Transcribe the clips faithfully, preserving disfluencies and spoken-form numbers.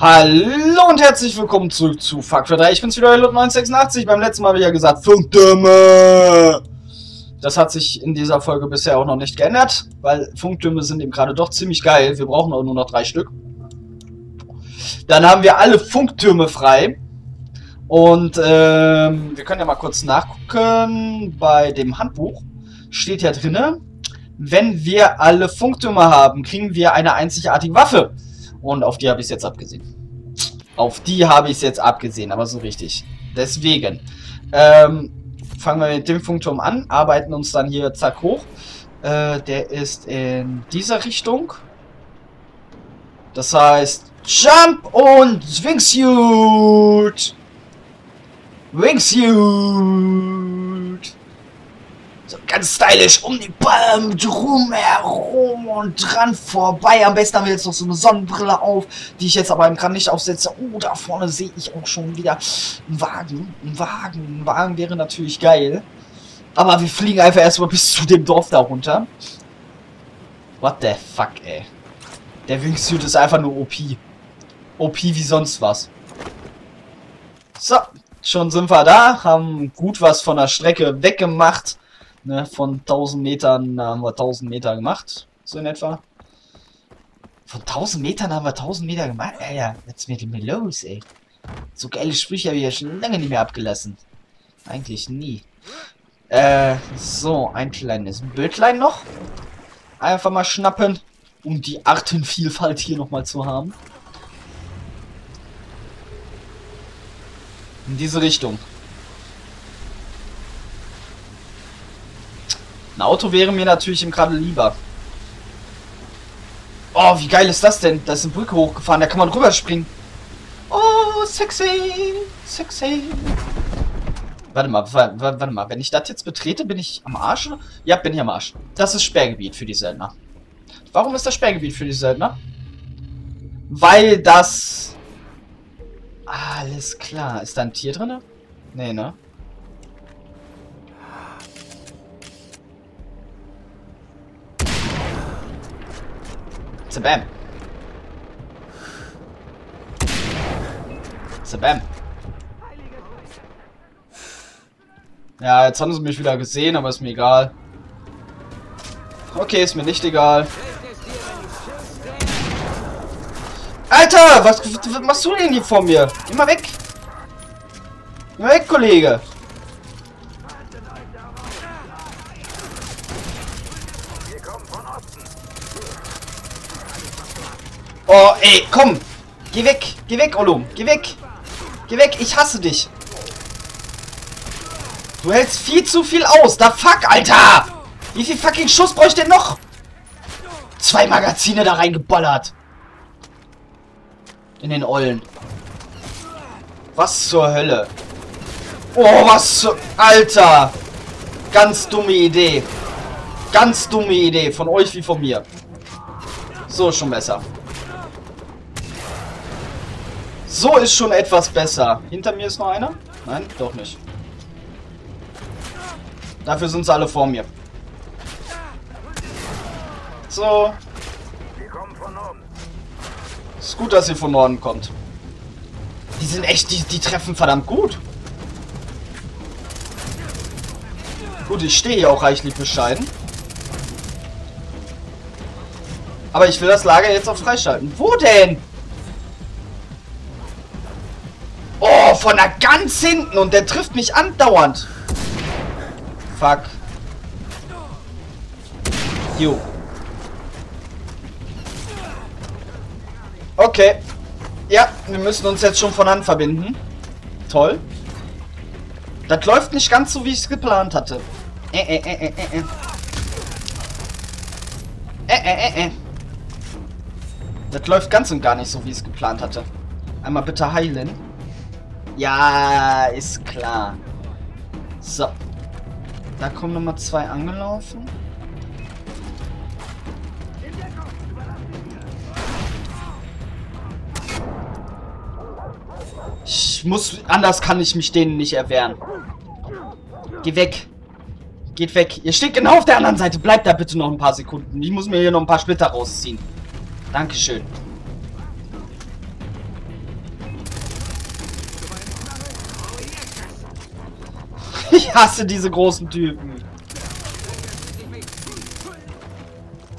Hallo und herzlich willkommen zurück zu Far Cry drei. Ich bin's wieder, Hallowed neunzehnhundertsechsundachtzig. Beim letzten Mal habe ich ja gesagt, Funkdümme! Das hat sich in dieser Folge bisher auch noch nicht geändert, weil Funkdümme sind eben gerade doch ziemlich geil. Wir brauchen auch nur noch drei Stück. Dann haben wir alle Funktürme frei. Und ähm, wir können ja mal kurz nachgucken. Bei dem Handbuch steht ja drinne, wenn wir alle Funktürme haben, kriegen wir eine einzigartige Waffe. Und auf die habe ich es jetzt abgesehen. Auf die habe ich es jetzt abgesehen, aber so richtig. Deswegen. Ähm, fangen wir mit dem Funkturm an, arbeiten uns dann hier zack hoch. Äh, der ist in dieser Richtung. Das heißt, Jump und Wingsuit! Wingsuit! So ganz stylisch um die Palmen drumherum und dran vorbei. Am besten haben wir jetzt noch so eine Sonnenbrille auf, die ich jetzt aber eben gerade nicht aufsetze. Oh, da vorne sehe ich auch schon wieder einen Wagen. Ein Wagen. Ein Wagen wäre natürlich geil. Aber wir fliegen einfach erstmal bis zu dem Dorf da runter. What the fuck, ey. Der Wingsuit ist einfach nur O P. O P wie sonst was. So, schon sind wir da. Haben gut was von der Strecke weggemacht. Ne, von tausend Metern haben wir tausend Meter gemacht, so in etwa. Von tausend Metern haben wir tausend Meter gemacht? Ja, ja, jetzt mit mir los, ey. So geile Sprüche habe ich ja schon lange nicht mehr abgelassen. Eigentlich nie. Äh, so, ein kleines Bötlein noch. Einfach mal schnappen, um die Artenvielfalt hier nochmal zu haben. In diese Richtung. Ein Auto wäre mir natürlich eben gerade lieber. Oh, wie geil ist das denn? Da ist eine Brücke hochgefahren, da kann man rüberspringen. Oh, sexy, sexy. Warte mal, warte, warte mal. Wenn ich das jetzt betrete, bin ich am Arsch? Ja, bin ich am Arsch. Das ist Sperrgebiet für die Söldner. Warum ist das Sperrgebiet für die Söldner? Weil das... Alles klar. Ist da ein Tier drin? Nee, ne? Zabam. Zabam. Ja, jetzt haben sie mich wieder gesehen, aber ist mir egal. Okay, ist mir nicht egal. Alter, was, was machst du denn hier vor mir? Geh mal weg. Geh mal weg, Kollege. Oh, ey, komm! Geh weg! Geh weg, Olum! Geh weg! Geh weg! Ich hasse dich! Du hältst viel zu viel aus! Da fuck, Alter! Wie viel fucking Schuss brauche ich denn noch? Zwei Magazine da reingeballert! In den Ollen. Was zur Hölle? Oh, was zur... Alter! Ganz dumme Idee. Ganz dumme Idee. Von euch wie von mir. So, schon besser. So ist schon etwas besser. Hinter mir ist noch einer? Nein, doch nicht. Dafür sind sie alle vor mir. So. Ist gut, dass ihr von Norden kommt. Die sind echt, die, die treffen verdammt gut. Gut, ich stehe hier auch reichlich bescheiden. Aber ich will das Lager jetzt auch freischalten. Wo denn? Von da ganz hinten und der trifft mich andauernd. Fuck. Jo. Okay. Ja, wir müssen uns jetzt schon von Hand verbinden. Toll. Das läuft nicht ganz so, wie ich es geplant hatte. Äh, äh, äh, äh, äh. Äh, äh, äh, äh. Das läuft ganz und gar nicht so, wie ich es geplant hatte. Einmal bitte heilen. Ja, ist klar. So. Da kommen nochmal zwei angelaufen. Ich muss... Anders kann ich mich denen nicht erwehren. Geh weg. Geht weg. Ihr steht genau auf der anderen Seite. Bleibt da bitte noch ein paar Sekunden. Ich muss mir hier noch ein paar Splitter rausziehen. Dankeschön. Ich hasse diese großen Typen.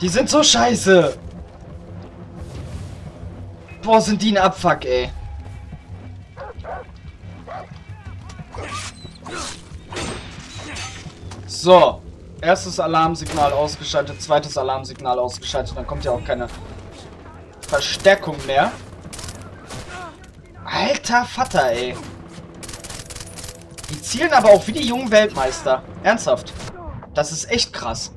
Die sind so scheiße. Boah, sind die ein Abfuck, ey. So. Erstes Alarmsignal ausgeschaltet, zweites Alarmsignal ausgeschaltet. Dann kommt ja auch keine Verstärkung mehr. Alter Vater, ey. Die zielen aber auch wie die jungen Weltmeister. Ernsthaft. Das ist echt krass.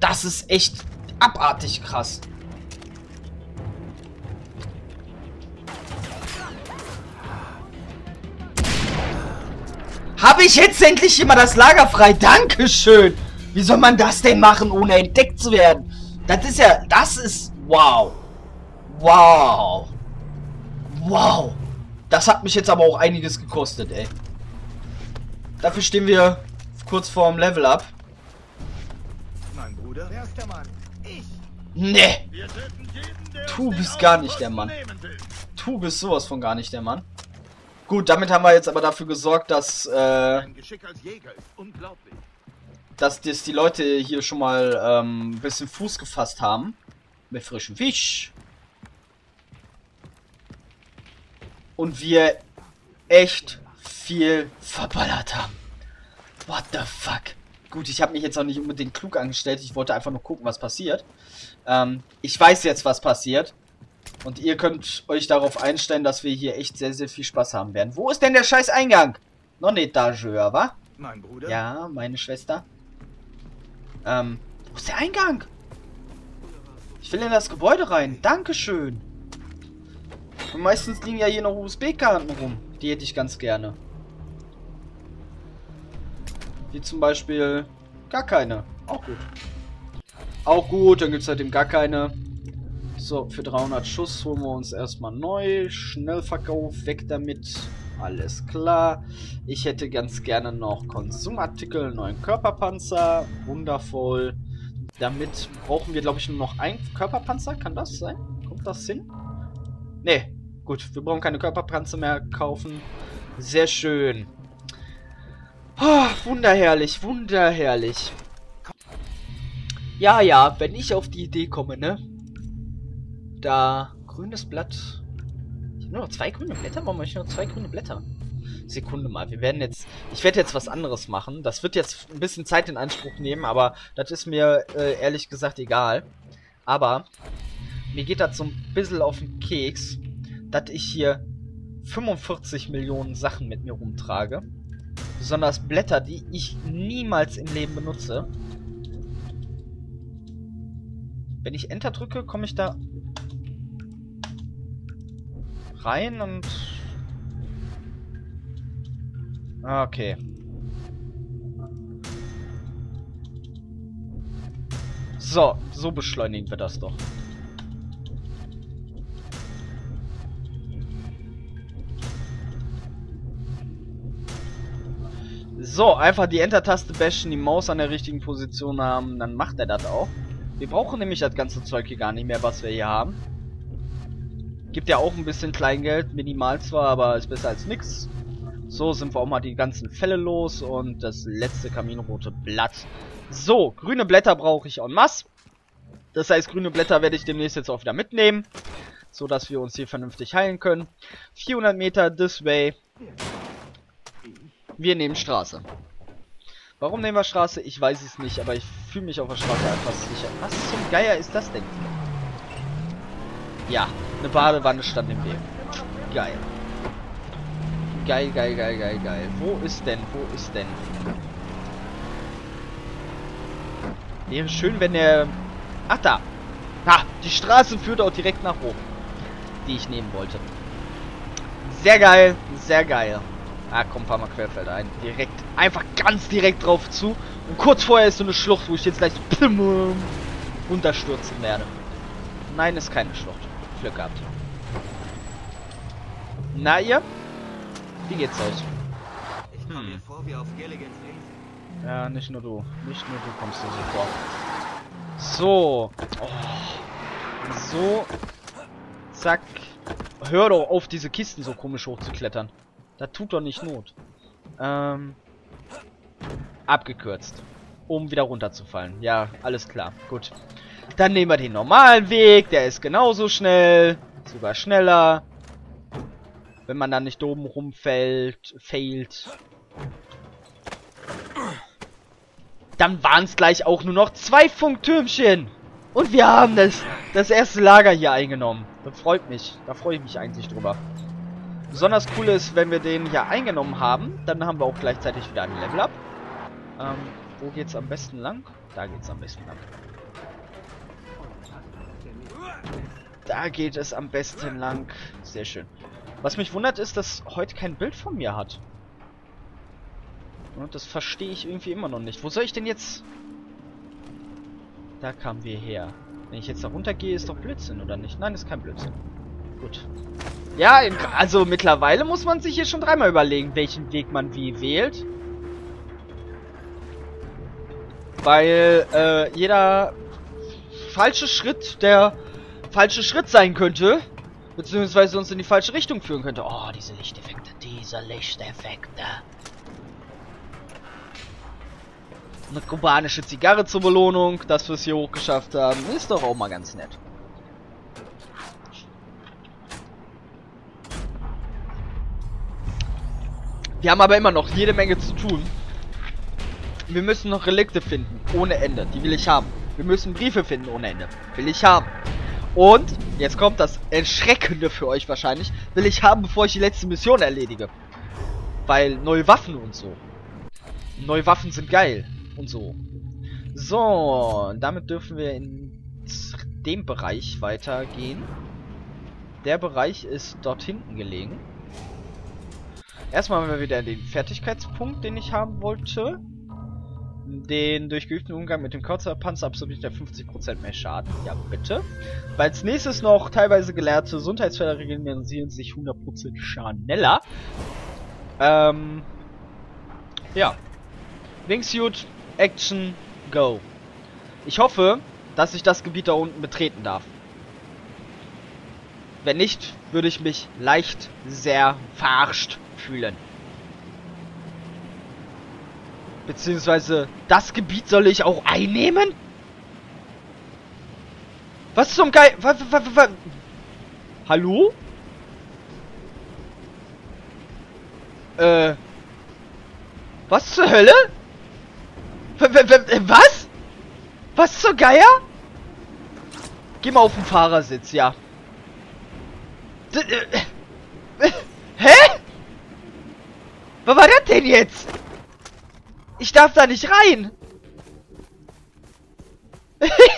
Das ist echt abartig krass. Habe ich jetzt endlich immer das Lager frei? Dankeschön. Wie soll man das denn machen, ohne entdeckt zu werden? Das ist ja... Das ist... Wow. Wow. Wow. Das hat mich jetzt aber auch einiges gekostet, ey. Dafür stehen wir kurz vorm Level-Up. Mein Bruder? Wer ist der Mann? Ich. Nee. Wir töten jeden, der du bist gar nicht der Mann. Du bist sowas von gar nicht der Mann. Gut, damit haben wir jetzt aber dafür gesorgt, dass... Äh, Ein Geschick als Jäger ist unglaublich. Dass das die Leute hier schon mal ähm, ein bisschen Fuß gefasst haben. Mit frischem Fisch. Und wir echt viel verballert haben. What the fuck? Gut, ich habe mich jetzt auch nicht unbedingt klug angestellt. Ich wollte einfach nur gucken, was passiert. Ähm, ich weiß jetzt, was passiert. Und ihr könnt euch darauf einstellen, dass wir hier echt sehr, sehr viel Spaß haben werden. Wo ist denn der scheiß Eingang? Noch eine Etage höher, wa? Mein Bruder? Ja, meine Schwester. Ähm, wo ist der Eingang? Ich will in das Gebäude rein. Dankeschön. Und meistens liegen ja hier noch U S B-Karten rum. Die hätte ich ganz gerne. Wie zum Beispiel gar keine. Auch gut. Auch gut, dann gibt es seitdem gar keine. So, für dreihundert Schuss holen wir uns erstmal neu. Schnellverkauf, weg damit. Alles klar. Ich hätte ganz gerne noch Konsumartikel, neuen Körperpanzer. Wundervoll. Damit brauchen wir, glaube ich, nur noch einen Körperpanzer. Kann das sein? Kommt das hin? Ne, gut. Wir brauchen keine Körperpanzer mehr kaufen. Sehr schön. Oh, wunderherrlich, wunderherrlich. Ja, ja, wenn ich auf die Idee komme, ne? Da, grünes Blatt... Nur noch zwei grüne Blätter? Warum habe ich nur zwei grüne Blätter? Sekunde mal, wir werden jetzt... Ich werde jetzt was anderes machen. Das wird jetzt ein bisschen Zeit in Anspruch nehmen, aber das ist mir äh, ehrlich gesagt egal. Aber mir geht das so ein bisschen auf den Keks, dass ich hier fünfundvierzig Millionen Sachen mit mir rumtrage. Besonders Blätter, die ich niemals im Leben benutze. Wenn ich Enter drücke, komme ich da... rein und... Okay. So, so beschleunigen wir das doch. So, einfach die Enter-Taste bashen, die Maus an der richtigen Position haben, dann macht er das auch. Wir brauchen nämlich das ganze Zeug hier gar nicht mehr, was wir hier haben. Gibt ja auch ein bisschen Kleingeld, minimal zwar, aber ist besser als nix. So sind wir auch mal die ganzen Fälle los und das letzte kaminrote Blatt. So, grüne Blätter brauche ich en masse. Das heißt, grüne Blätter werde ich demnächst jetzt auch wieder mitnehmen, so dass wir uns hier vernünftig heilen können. vierhundert Meter this way. Wir nehmen Straße. Warum nehmen wir Straße? Ich weiß es nicht, aber ich fühle mich auf der Straße einfach sicher. Was zum Geier ist das denn? Ja. Eine Badewanne stand im Weg. Geil. Geil, geil, geil, geil, geil. Wo ist denn? Wo ist denn? Wäre schön, wenn der... Ach, da. Ha, die Straße führt auch direkt nach oben. Die ich nehmen wollte. Sehr geil, sehr geil. Ah, komm, fahr mal Querfeld ein. Direkt, einfach ganz direkt drauf zu. Und kurz vorher ist so eine Schlucht, wo ich jetzt gleich so plim, runterstürzen werde. Nein, ist keine Schlucht. Glück gehabt. Na ihr? Wie geht's euch? Ich komme mir vor wie auf Gilligans Insel. Ja, nicht nur du. Nicht nur du kommst dir so vor. So. Oh. So. Zack. Hör doch auf, diese Kisten so komisch hochzuklettern. Das tut doch nicht Not. Ähm. abgekürzt, um wieder runterzufallen. Ja, alles klar, gut. Dann nehmen wir den normalen Weg, der ist genauso schnell, sogar schneller. Wenn man dann nicht oben rumfällt, fällt. Dann waren es gleich auch nur noch zwei Funktürmchen. Und wir haben das, das erste Lager hier eingenommen. Das freut mich. Da freue ich mich eigentlich drüber. Besonders cool ist, wenn wir den hier eingenommen haben, dann haben wir auch gleichzeitig wieder ein Level-Up. Ähm, wo geht's am besten lang? Da geht's am besten lang. Da geht es am besten lang. Sehr schön. Was mich wundert ist, dass heute kein Bild von mir hat. Und das verstehe ich irgendwie immer noch nicht. Wo soll ich denn jetzt... Da kamen wir her. Wenn ich jetzt da runter gehe, ist doch Blödsinn, oder nicht? Nein, ist kein Blödsinn. Gut. Ja, also mittlerweile muss man sich hier schon dreimal überlegen, welchen Weg man wie wählt. Weil äh, jeder falsche Schritt der falsche Schritt sein könnte. Beziehungsweise uns in die falsche Richtung führen könnte. Oh, diese Lichteffekte, diese Lichteffekte. Eine kubanische Zigarre zur Belohnung, dass wir es hier hoch geschafft haben, ist doch auch mal ganz nett. Wir haben aber immer noch jede Menge zu tun. Wir müssen noch Relikte finden, ohne Ende. Die will ich haben. Wir müssen Briefe finden, ohne Ende. Will ich haben. Und, jetzt kommt das Erschreckende für euch wahrscheinlich, will ich haben, bevor ich die letzte Mission erledige. Weil neue Waffen und so. Neue Waffen sind geil. Und so. So, damit dürfen wir in dem Bereich weitergehen. Der Bereich ist dort hinten gelegen. Erstmal haben wir wieder den Fertigkeitspunkt, den ich haben wollte. Den durch geübten Umgang mit dem Kreuzerpanzer absorbiert er fünfzig Prozent mehr Schaden. Ja, bitte. Weil als nächstes noch teilweise gelehrte Gesundheitsfelder regenerieren sich hundert Prozent schneller. Ähm. Ja. Wingsuit, Action, Go. Ich hoffe, dass ich das Gebiet da unten betreten darf. Wenn nicht, würde ich mich leicht sehr verarscht fühlen. Beziehungsweise, das Gebiet soll ich auch einnehmen? Was zum Geil... Hallo? Äh... Was zur Hölle? Was? Was zur Geier? Geh mal auf den Fahrersitz, ja. D äh, äh, hä? Was war das denn jetzt? Ich darf da nicht rein.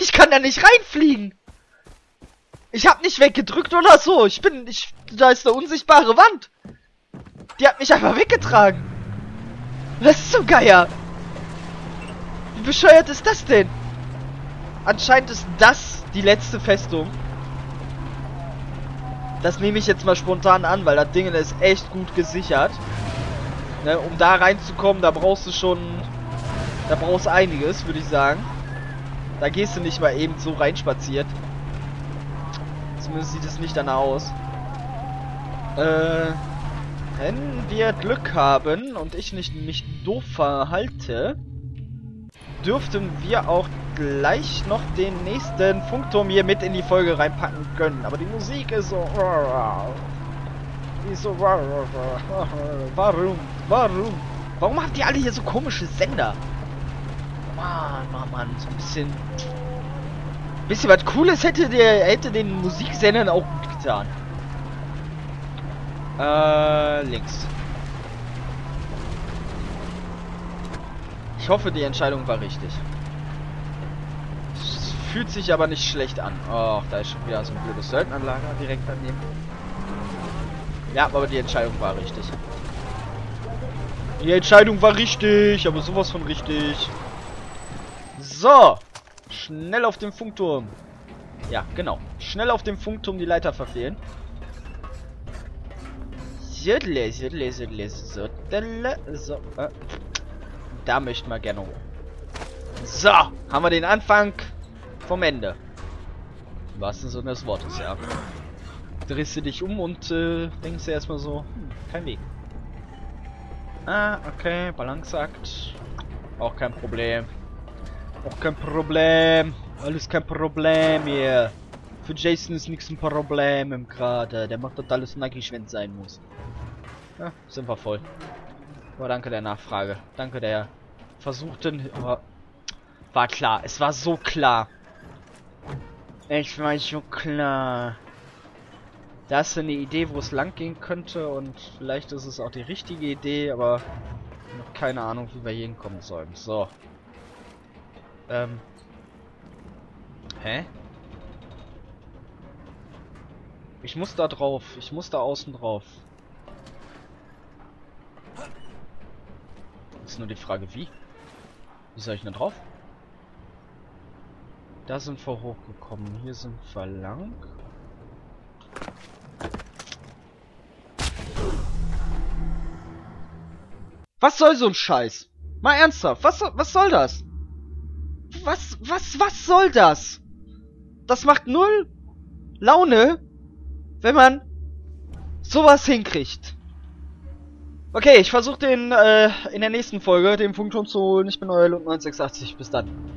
Ich kann da nicht reinfliegen. Ich hab nicht weggedrückt oder so. Ich bin... Ich, da ist eine unsichtbare Wand. Die hat mich einfach weggetragen. Was ist so Geier? Wie bescheuert ist das denn? Anscheinend ist das die letzte Festung. Das nehme ich jetzt mal spontan an, weil das Ding ist echt gut gesichert. Ne, um da reinzukommen, da brauchst du schon... Da brauchst du einiges, würde ich sagen. Da gehst du nicht mal eben so reinspaziert. Zumindest sieht es nicht danach aus. Äh... Wenn wir Glück haben und ich nicht mich doof verhalte, dürften wir auch gleich noch den nächsten Funkturm hier mit in die Folge reinpacken können. Aber die Musik ist so... Die ist so... Warum? Warum? Warum habt ihr alle hier so komische Sender? Mann, Mann, Mann. So ein bisschen... Ein bisschen was Cooles hätte, der, hätte den Musiksendern auch gut getan. Äh, links. Ich hoffe, die Entscheidung war richtig. Es fühlt sich aber nicht schlecht an. Och, da ist schon wieder so ein blödes Söldnerlager direkt daneben. Ja, aber die Entscheidung war richtig. Die Entscheidung war richtig, aber sowas von richtig. So. Schnell auf dem Funkturm. Ja, genau. Schnell auf dem Funkturm die Leiter verfehlen. Südle, südle, südle, südle, so, äh. Da möchten wir gerne hoch. So, haben wir den Anfang vom Ende. Im wahrsten Sinne des Wortes, ja. Drehst du dich um und äh, denkst dir erstmal so, hm, kein Weg. Ah, okay, Balanceakt. Auch kein Problem. Auch kein Problem. Alles kein Problem hier. Für Jason ist nichts ein Problem im Gerade. Der macht das alles nackig, wenn es sein muss. Ja, sind wir voll. Aber danke der Nachfrage. Danke der versuchten... Aber war klar. Es war so klar. Es war so klar. Da ist eine Idee, wo es lang gehen könnte. Und vielleicht ist es auch die richtige Idee, aber... noch keine Ahnung, wie wir hier hinkommen sollen. So. Ähm. Hä? Ich muss da drauf. Ich muss da außen drauf. Ist nur die Frage, wie? Wie soll ich denn drauf? Da sind wir hochgekommen. Hier sind wir lang. Was soll so ein Scheiß? Mal ernsthaft, was, was soll das? Was, was, was soll das? Das macht null Laune, wenn man sowas hinkriegt. Okay, ich versuche den äh, in der nächsten Folge den Punkt schon zu holen. Ich bin euer Hallowed neunzehnhundertsechsundachtzig. Bis dann.